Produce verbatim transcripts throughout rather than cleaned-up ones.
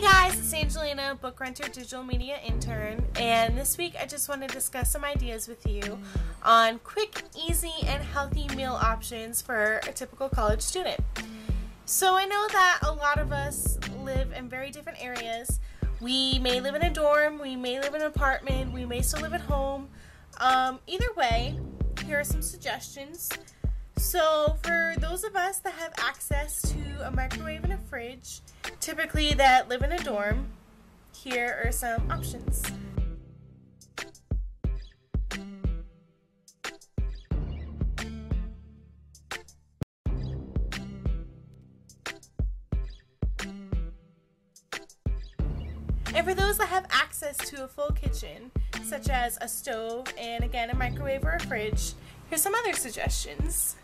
Hey guys, it's Angelina, book renter, digital media intern, and this week I just want to discuss some ideas with you on quick, easy, and healthy meal options for a typical college student. So I know that a lot of us live in very different areas. We may live in a dorm, we may live in an apartment, we may still live at home. Um, either way, here are some suggestions. So for those of us that have access to a microwave and a fridge, typically that live in a dorm, here are some options. And for those that have access to a full kitchen, such as a stove and again a microwave or a fridge, here's some other suggestions.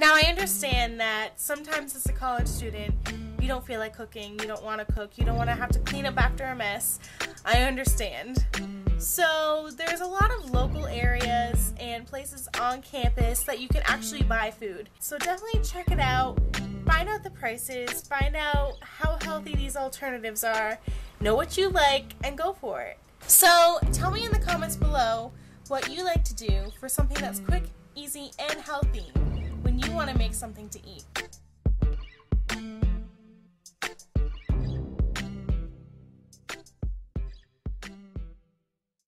Now, I understand that sometimes as a college student, you don't feel like cooking, you don't want to cook, you don't want to have to clean up after a mess. I understand. So there's a lot of local areas and places on campus that you can actually buy food. So definitely check it out, find out the prices, find out how healthy these alternatives are, know what you like, and go for it. So tell me in the comments below what you like to do for something that's quick, easy, and healthy when you want to make something to eat.